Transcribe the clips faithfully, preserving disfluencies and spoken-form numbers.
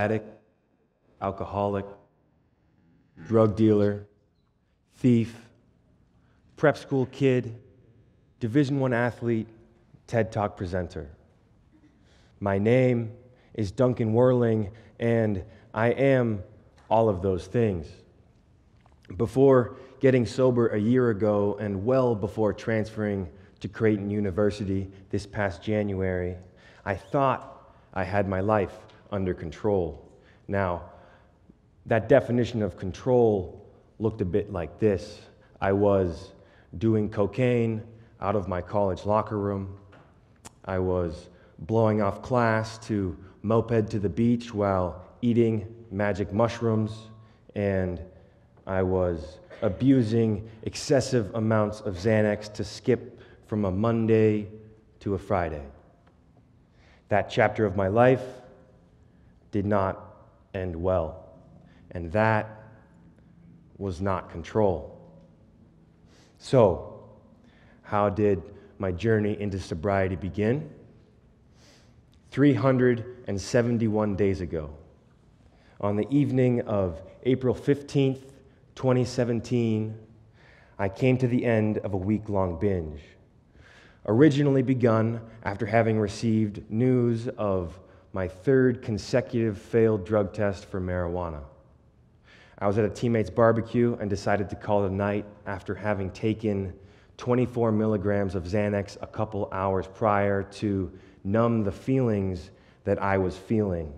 addict, alcoholic, drug dealer, thief, prep school kid, Division One athlete, TED Talk presenter. My name is Duncan Werling, and I am all of those things. Before getting sober a year ago, and well before transferring to Creighton University this past January, I thought I had my life under control. Now, that definition of control looked a bit like this. I was doing cocaine out of my college locker room. I was blowing off class to moped to the beach while eating magic mushrooms, and I was abusing excessive amounts of Xanax to skip from a Monday to a Friday. That chapter of my life did not end well, and that was not control. So, how did my journey into sobriety begin? three hundred seventy-one days ago, on the evening of April fifteenth, twenty seventeen, I came to the end of a week-long binge, originally begun after having received news of my third consecutive failed drug test for marijuana. I was at a teammate's barbecue and decided to call it a night after having taken twenty-four milligrams of Xanax a couple hours prior to numb the feelings that I was feeling.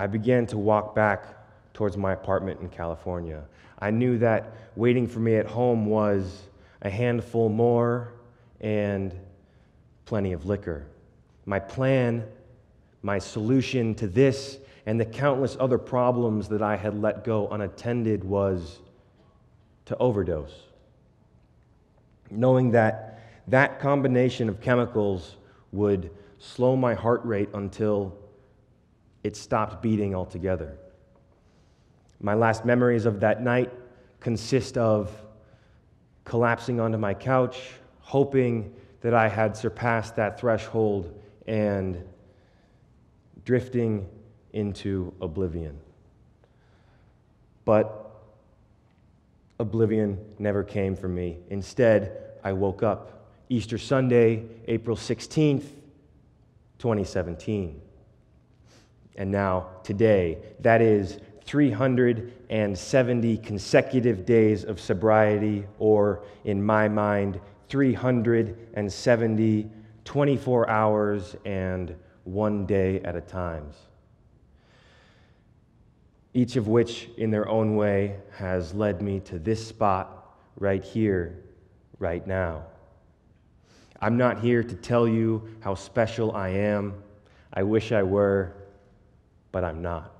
I began to walk back towards my apartment in California. I knew that waiting for me at home was a handful more and plenty of liquor. My plan, my solution to this and the countless other problems that I had let go unattended was to overdose. Knowing that that combination of chemicals would slow my heart rate until it stopped beating altogether. My last memories of that night consist of collapsing onto my couch, hoping that I had surpassed that threshold, and drifting into oblivion. But oblivion never came for me. Instead, I woke up Easter Sunday, April sixteenth, twenty seventeen. And now, today, that is three hundred seventy consecutive days of sobriety, or in my mind, three hundred seventy, twenty-four hours and one day at a time. Each of which, in their own way, has led me to this spot right here, right now. I'm not here to tell you how special I am. I wish I were, but I'm not.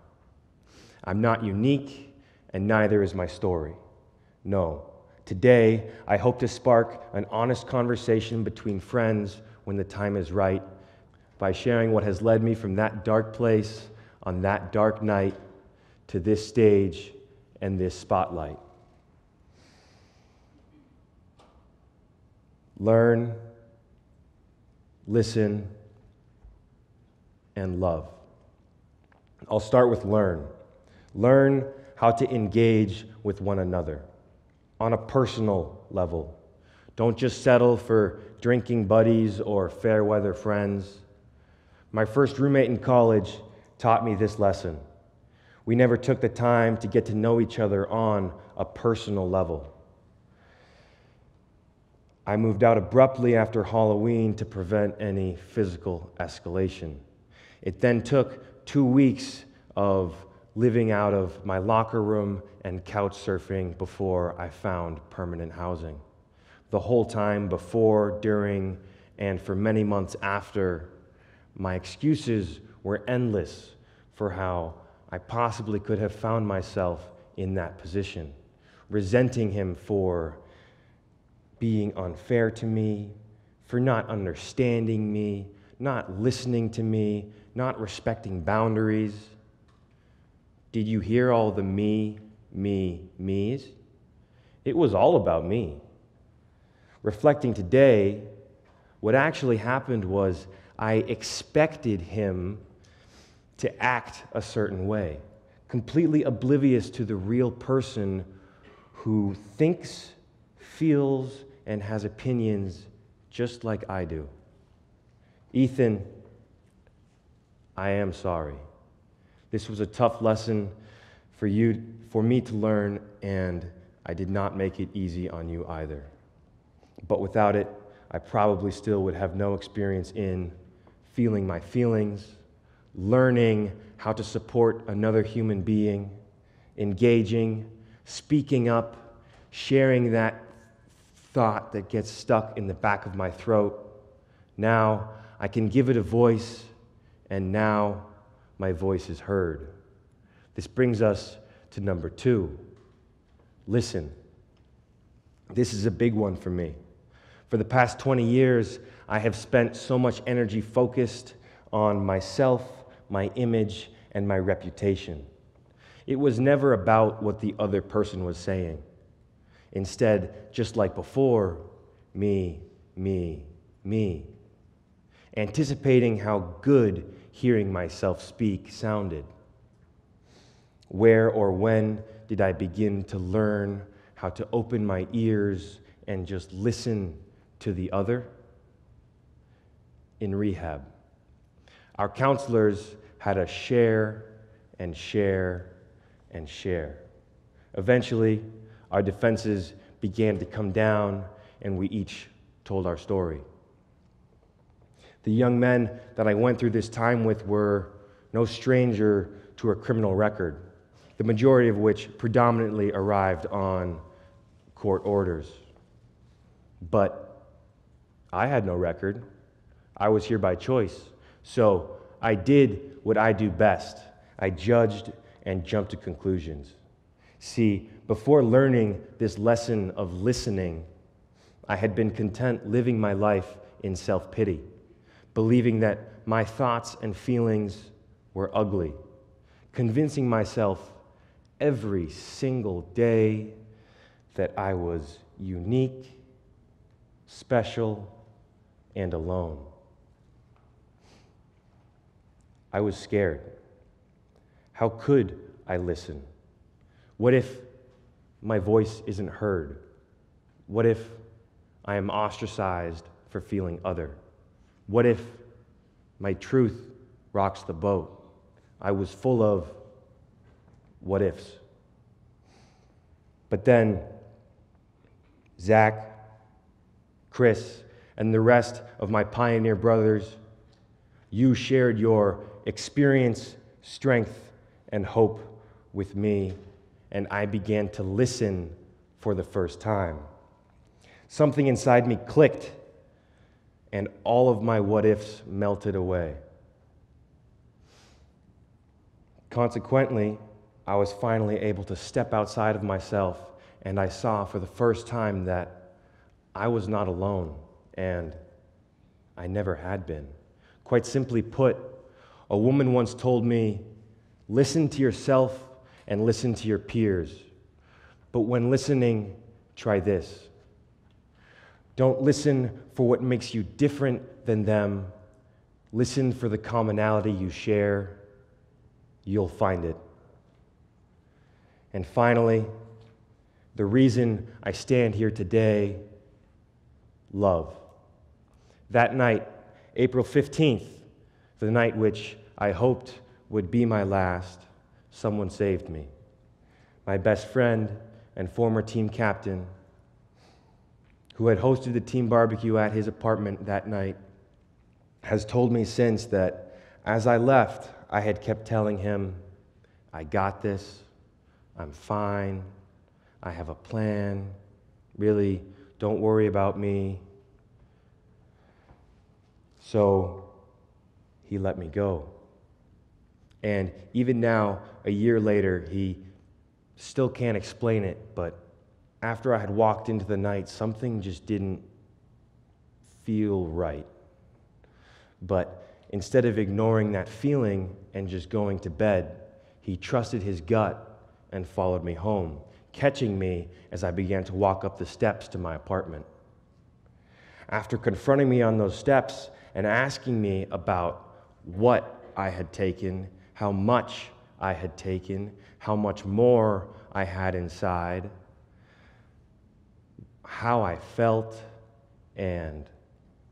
I'm not unique, and neither is my story. No. Today, I hope to spark an honest conversation between friends when the time is right by sharing what has led me from that dark place on that dark night to this stage and this spotlight. Learn, listen, and love. I'll start with learn. Learn how to engage with one another on a personal level. Don't just settle for drinking buddies or fair weather friends. My first roommate in college taught me this lesson. We never took the time to get to know each other on a personal level. I moved out abruptly after Halloween to prevent any physical escalation. It then took two weeks of living out of my locker room and couch surfing before I found permanent housing. The whole time before, during, and for many months after, my excuses were endless for how I possibly could have found myself in that position, resenting him for being unfair to me, for not understanding me, not listening to me, not respecting boundaries. Did you hear all the me, me, me's? It was all about me. Reflecting today, what actually happened was I expected him to act a certain way, completely oblivious to the real person who thinks, feels, and has opinions just like I do. Ethan, I am sorry. This was a tough lesson for you, for me to learn, and I did not make it easy on you either. But without it, I probably still would have no experience in feeling my feelings, learning how to support another human being, engaging, speaking up, sharing that thought that gets stuck in the back of my throat. Now I can give it a voice, and now my voice is heard. This brings us to number two. Listen. This is a big one for me. For the past twenty years, I have spent so much energy focused on myself, my image, and my reputation. It was never about what the other person was saying. Instead, just like before, me, me, me. Anticipating how good hearing myself speak sounded. Where or when did I begin to learn how to open my ears and just listen to the other? In rehab. Our counselors had us share and share and share. Eventually, our defenses began to come down, and we each told our story. The young men that I went through this time with were no stranger to a criminal record, the majority of which predominantly arrived on court orders. But I had no record. I was here by choice. So I did what I do best. I judged and jumped to conclusions. See, before learning this lesson of listening, I had been content living my life in self-pity, believing that my thoughts and feelings were ugly, convincing myself every single day that I was unique, special, and alone. I was scared. How could I listen? What if my voice isn't heard? What if I am ostracized for feeling other? What if my truth rocks the boat? I was full of what ifs. But then Zach, Chris, and the rest of my pioneer brothers, you shared your experience, strength, and hope with me, and I began to listen for the first time. Something inside me clicked, and all of my what-ifs melted away. Consequently, I was finally able to step outside of myself, and I saw for the first time that I was not alone, and I never had been. Quite simply put, a woman once told me, listen to yourself and listen to your peers. But when listening, try this. Don't listen for what makes you different than them. Listen for the commonality you share. You'll find it. And finally, the reason I stand here today, love. That night, April fifteenth, the night which I hoped would be my last, someone saved me. My best friend and former team captain, who had hosted the team barbecue at his apartment that night, has told me since that as I left, I had kept telling him, I got this, I'm fine, I have a plan, really, don't worry about me. So he let me go. And even now, a year later, he still can't explain it, but after I had walked into the night, something just didn't feel right. But instead of ignoring that feeling and just going to bed, he trusted his gut and followed me home, catching me as I began to walk up the steps to my apartment. After confronting me on those steps, and asking me about what I had taken, how much I had taken, how much more I had inside, how I felt, and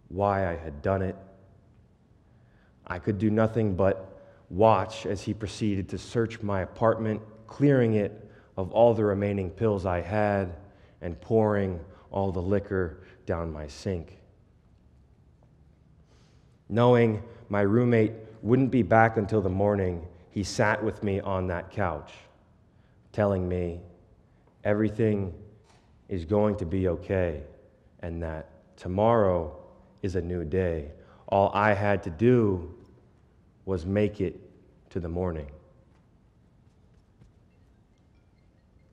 why I had done it. I could do nothing but watch as he proceeded to search my apartment, clearing it of all the remaining pills I had and pouring all the liquor down my sink. Knowing my roommate wouldn't be back until the morning, he sat with me on that couch, telling me everything is going to be okay and that tomorrow is a new day. All I had to do was make it to the morning.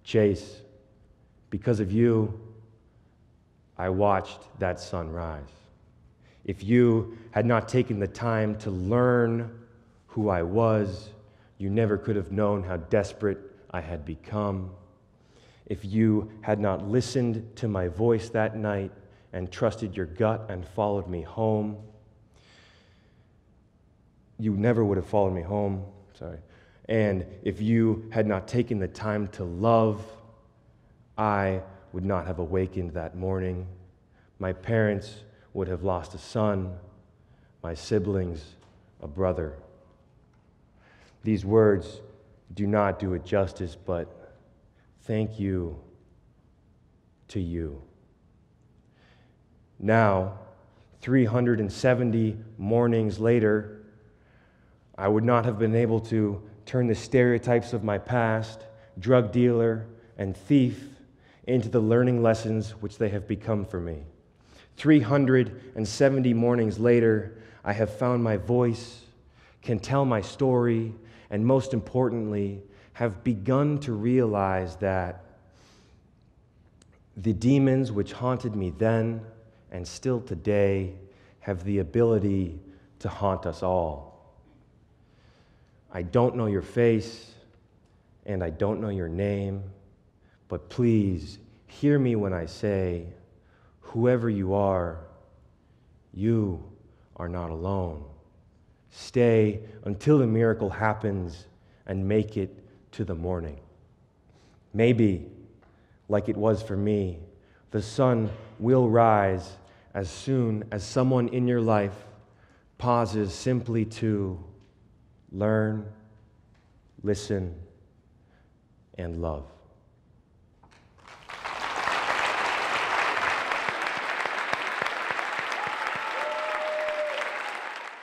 Chase, because of you, I watched that sunrise. If you had not taken the time to learn who I was, you never could have known how desperate I had become. If you had not listened to my voice that night and trusted your gut and followed me home, you never would have followed me home, sorry. And if you had not taken the time to love, I would not have awakened that morning. My parents would have lost a son, my siblings a brother. These words do not do it justice, but thank you to you. Now, three hundred seventy mornings later, I would not have been able to turn the stereotypes of my past, drug dealer and thief, into the learning lessons which they have become for me. three hundred seventy mornings later, I have found my voice, can tell my story, and most importantly, have begun to realize that the demons which haunted me then and still today have the ability to haunt us all. I don't know your face, and I don't know your name, but please hear me when I say, whoever you are, you are not alone. Stay until the miracle happens and make it to the morning. Maybe, like it was for me, the sun will rise as soon as someone in your life pauses simply to learn, listen, and love.